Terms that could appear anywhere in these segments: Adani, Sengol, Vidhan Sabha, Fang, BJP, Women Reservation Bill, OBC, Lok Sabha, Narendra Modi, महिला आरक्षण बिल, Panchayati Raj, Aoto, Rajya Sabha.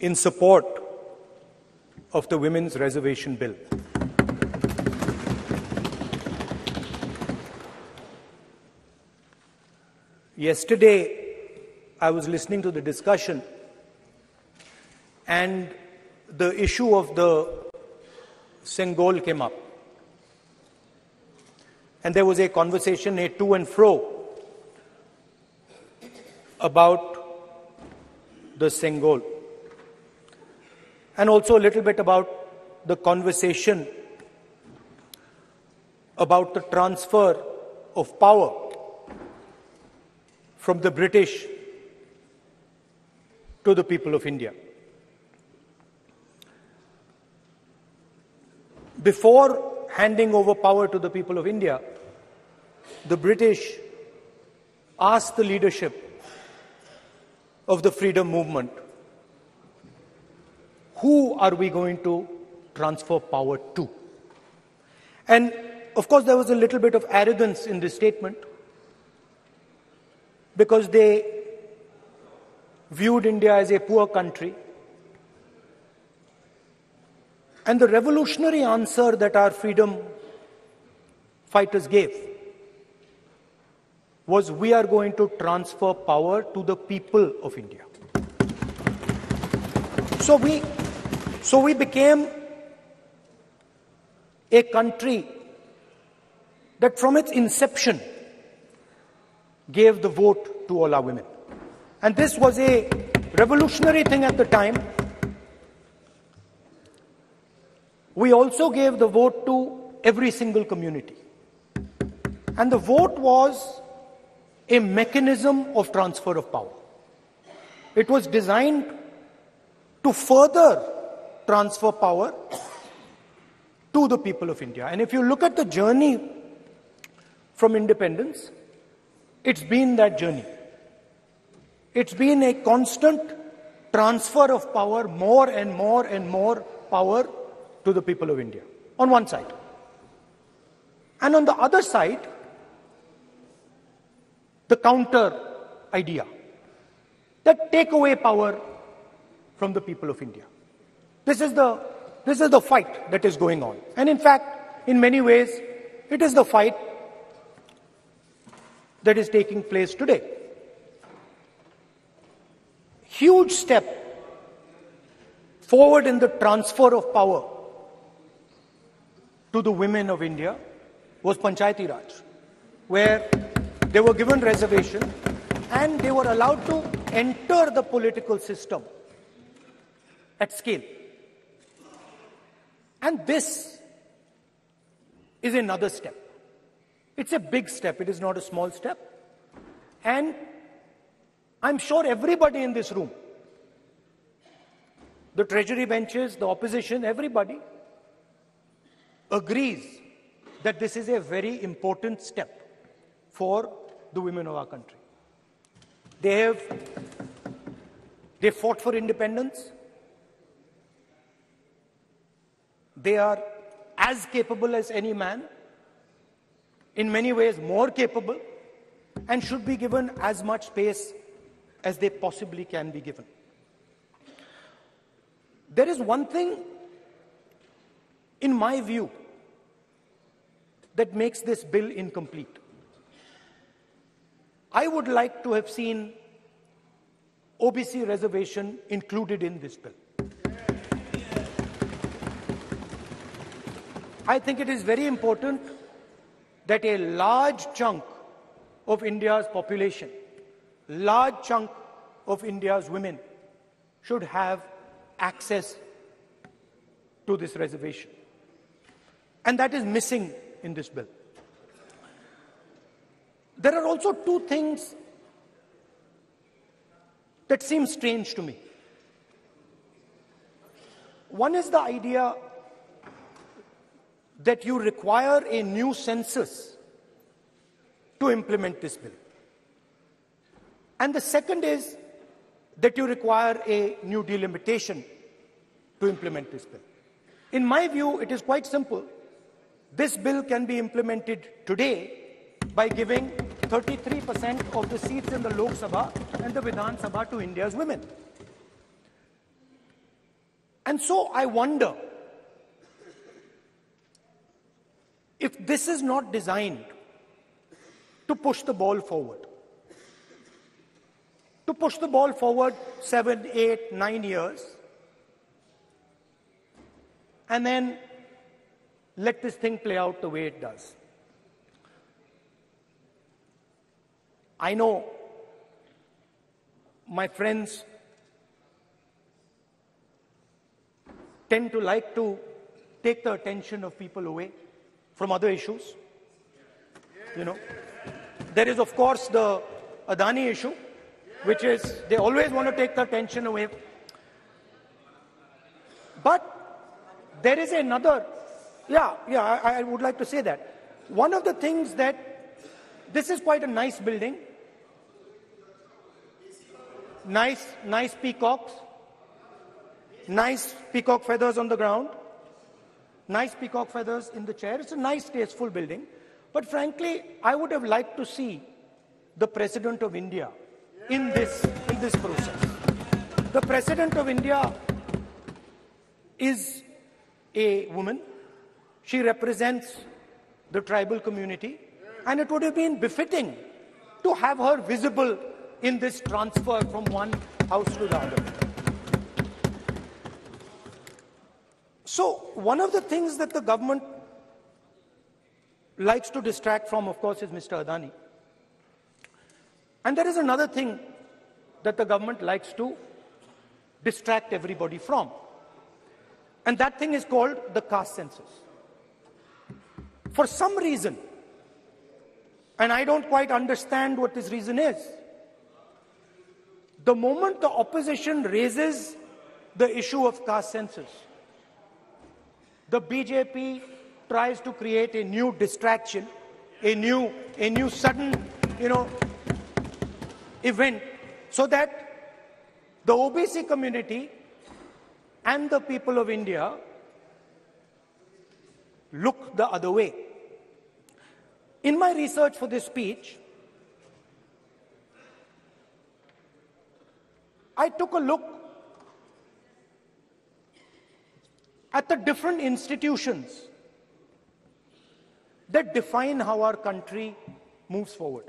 in support of the Women's Reservation Bill. Yesterday, I was listening to the discussion, and the issue of the Sengol came up. And there was a conversation, a to and fro, about the Sengol. And also a little bit about the conversation about the transfer of power from the British to the people of India. Before handing over power to the people of India, the British asked the leadership of the freedom movement, who are we going to transfer power to? And of course, there was a little bit of arrogance in this statement, because they viewed India as a poor country. And the revolutionary answer that our freedom fighters gave was, we are going to transfer power to the people of India. So we became a country that from its inception gave the vote to all our women. And this was a revolutionary thing at the time. We also gave the vote to every single community. And the vote was a mechanism of transfer of power. It was designed to further transfer power to the people of India. And if you look at the journey from independence, it's been that journey. It's been a constant transfer of power, more and more and more power to the people of India, on one side. And on the other side, the counter idea, that take away power from the people of India. This is the fight that is going on. And in fact, in many ways, it is the fight that is taking place today. Huge step forward in the transfer of power to the women of India was Panchayati Raj, where they were given reservation and they were allowed to enter the political system at scale. And this is another step. It's a big step. It is not a small step. And I'm sure everybody in this room, the treasury benches, the opposition, everybody agrees that this is a very important step for the women of our country. They fought for independence. They are as capable as any man, in many ways more capable, and should be given as much space as they possibly can be given. There is one thing, in my view, that makes this bill incomplete. I would like to have seen OBC reservation included in this bill. I think it is very important that a large chunk of India's population, large chunk of India's women should have access to this reservation. And that is missing in this bill. There are also two things that seem strange to me. One is the idea that you require a new census to implement this bill. And the second is that you require a new delimitation to implement this bill. In my view, it is quite simple. This bill can be implemented today by giving 33% of the seats in the Lok Sabha and the Vidhan Sabha to India's women. And so I wonder if this is not designed to push the ball forward. To push the ball forward 7, 8, 9 years, and then let this thing play out the way it does. I know my friends tend to like to take the attention of people away from other issues. You know, there is of course the Adani issue, which is they always want to take the attention away. But there is another, I would like to say that. One of the things that, this is quite a nice building. Nice peacocks. Nice peacock feathers on the ground. Nice peacock feathers in the chair. It's a nice, tasteful building. But frankly, I would have liked to see the President of India in this process. The President of India is a woman. She represents the tribal community. And it would have been befitting to have her visible in this transfer from one house to the other. So one of the things that the government likes to distract from, of course, is Mr. Adani. And there is another thing that the government likes to distract everybody from. And that thing is called the caste census. For some reason, and I don't quite understand what this reason is, the moment the opposition raises the issue of caste census, the BJP tries to create a new distraction, a new sudden, event, so that the OBC community and the people of India look the other way. In my research for this speech, I took a look at the different institutions that define how our country moves forward.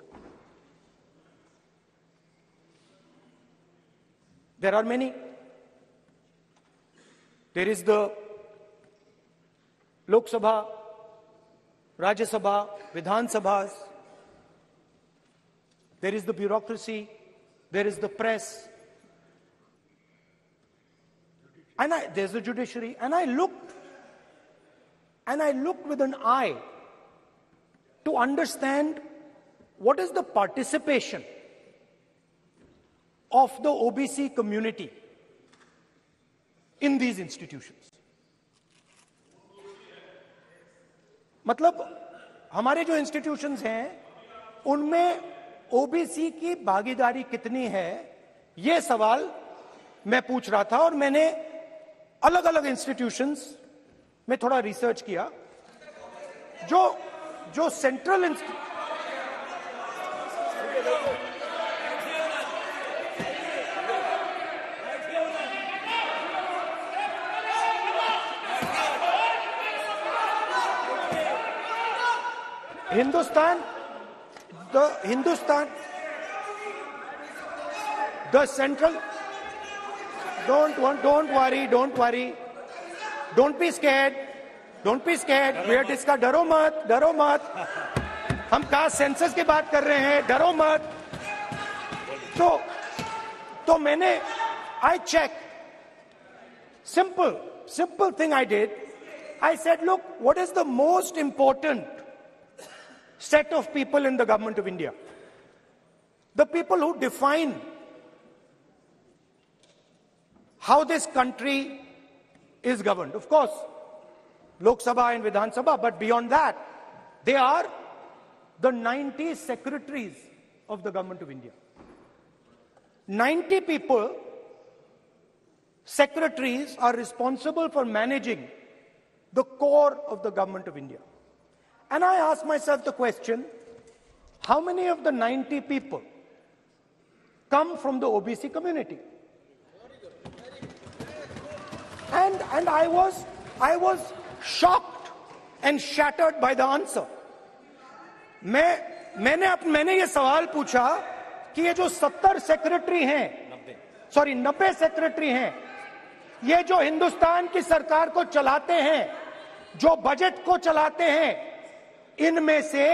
There are many. There is the Lok Sabha, Rajya Sabha, Vidhan Sabhas. There is the bureaucracy. There is the press. And there's the judiciary. And I looked with an eye to understand what is the participation of the OBC community in these institutions. मतलब हमारे जो institutions हैं, उनमें OBC की भागीदारी कितनी है? ये सवाल मैं पूछ रहा था और मैंने अलग-अलग institutions में थोड़ा research किया, जो central the central, don't worry, don't be scared, we're discussing, डरो मत, हम caste census की बात कर रहे हैं, डरो मत, तो मैंने, I checked, simple thing I did, I said, look, what is the most important set of people in the government of India? The people who define how this country is governed. Of course, Lok Sabha and Vidhan Sabha, but beyond that, they are the 90 secretaries of the government of India. 90 people, secretaries, are responsible for managing the core of the government of India. And I asked myself the question, how many of the 90 people come from the OBC community? And I was shocked and shattered by the answer. मैंने ये सवाल पूछा कि ये जो 70 secretary हैं, 90 secretary हैं, ये जो हिंदुस्तान की सरकार को चलाते हैं, जो बजट को चलाते हैं, इनमें से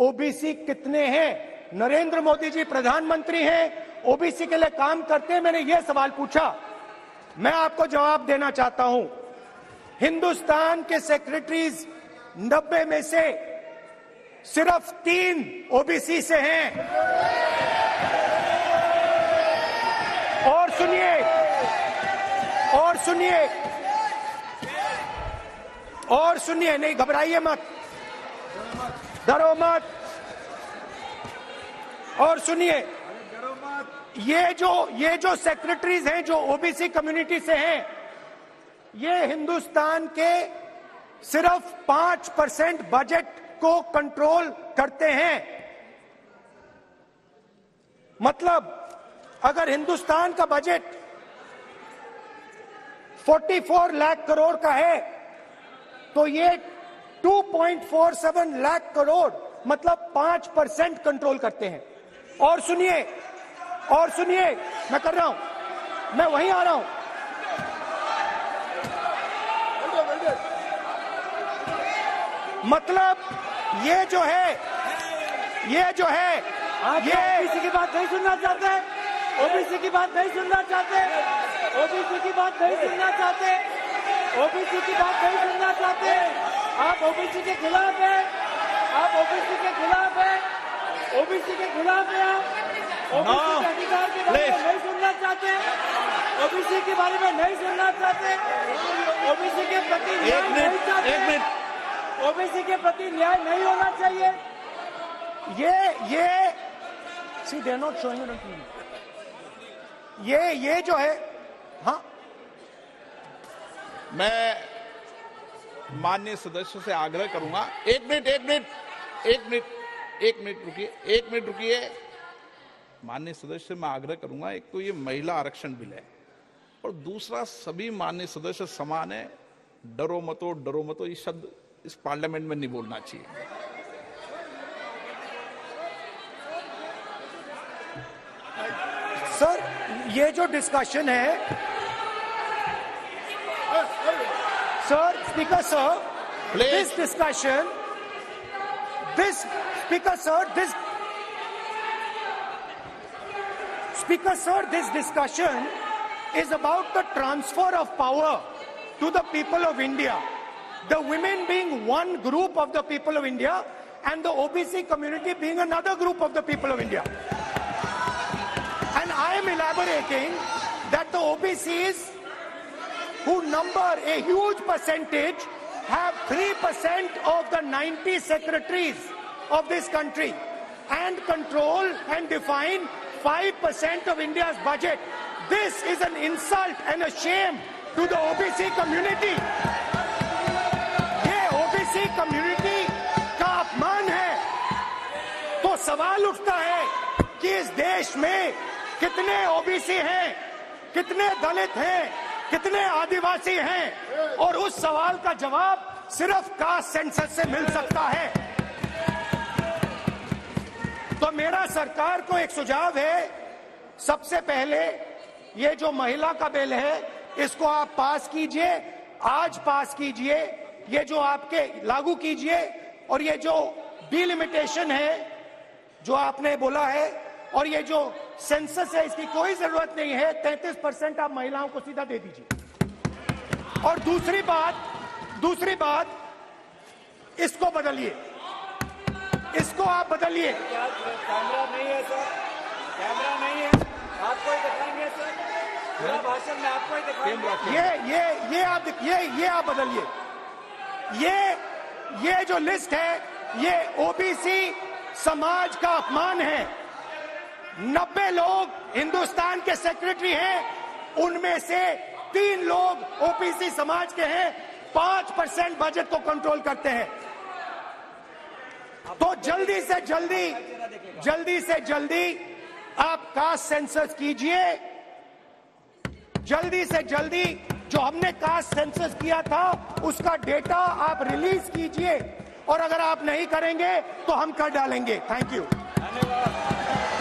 ओबीसी कितने हैं? नरेंद्र मोदी जी प्रधानमंत्री हैं, ओबीसी के लिए काम करते हैं, मैंने ये सवाल पूछा। मैं आपको जवाब देना चाहता हूं, हिंदुस्तान के सेक्रेटरीज 90 में से सिर्फ 3 ओबीसी से हैं। और सुनिए, नहीं घबराइए मत, डरो मत, और सुनिए, ये जो सेक्रेटरीज हैं जो ओबीसी कम्युनिटी से हैं, ये हिंदुस्तान के सिर्फ 5% बजट को कंट्रोल करते हैं। मतलब अगर हिंदुस्तान का बजट 44 लाख करोड़ का है तो ये 2.47 लाख करोड़ मतलब 5% कंट्रोल करते हैं। और सुनिए, मैं कर रहा हूं, मैं वहीं आ रहा हूं। मतलब ये जो है आज ओबीसी की बात नहीं सुनना चाहते, ओबीसी की बात नहीं सुनना चाहते। आप ओबीसी के खिलाफ है, ओबीसी के अधिकार के बारे में नहीं सुनना चाहते, ओबीसी के बारे में नहीं सुनना चाहते, ओबीसी के प्रति एक मिनट, ओबीसी के प्रति न्याय नहीं होना चाहिए। ये जो है, हाँ, मैं माननीय सदस्य से आग्रह करूंगा, एक मिनट रुकिए। माननीय सदस्य से मैं आग्रह करूंगा, एक तो ये महिला आरक्षण बिल है और दूसरा सभी माननीय सदस्य समान है। डरो मतो ये शब्द इस पार्लियामेंट में नहीं बोलना चाहिए। सर, ये जो डिस्कशन है, sir speaker sir, this discussion is about the transfer of power to the people of India. The women being one group of the people of India and the OBC community being another group of the people of India. And I am elaborating that the OBCs, who number a huge percentage, have 3% of the 90 secretaries of this country and control and define 5% of India's budget. This is an insult and a shame to the OBC community. Community का अपमान है। तो सवाल उठता है कि इस देश में कितने ओबीसी हैं, कितने दलित हैं, कितने आदिवासी हैं, और उस सवाल का जवाब सिर्फ कास्ट सेंसस से मिल सकता है। तो मेरा सरकार को एक सुझाव है, सबसे पहले ये जो महिला का बिल है इसको आप पास कीजिए, आज पास कीजिए, ये जो आपके लागू कीजिए, और ये जो डिलिमिटेशन है जो आपने बोला है, और ये जो सेंसस है इसकी कोई जरूरत नहीं है। 33% आप महिलाओं को सीधा दे दीजिए। और दूसरी बात इसको आप बदलिए। कैमरा नहीं है, आपको दिखाएंगे सर, पूरा भाषण में आपको दिखाएंगे। ये आप बदलिए। ये जो लिस्ट है ये ओबीसी समाज का अपमान है। 90 लोग हिंदुस्तान के सेक्रेटरी हैं, उनमें से 3 लोग ओबीसी समाज के हैं, 5% बजट को कंट्रोल करते हैं। तो जल्दी से जल्दी आप कास्ट सेंसस कीजिए, जल्दी से जल्दी जो हमने कास्ट सेंसस किया था उसका डेटा आप रिलीज कीजिए और अगर आप नहीं करेंगे तो हम कर डालेंगे। Thank you.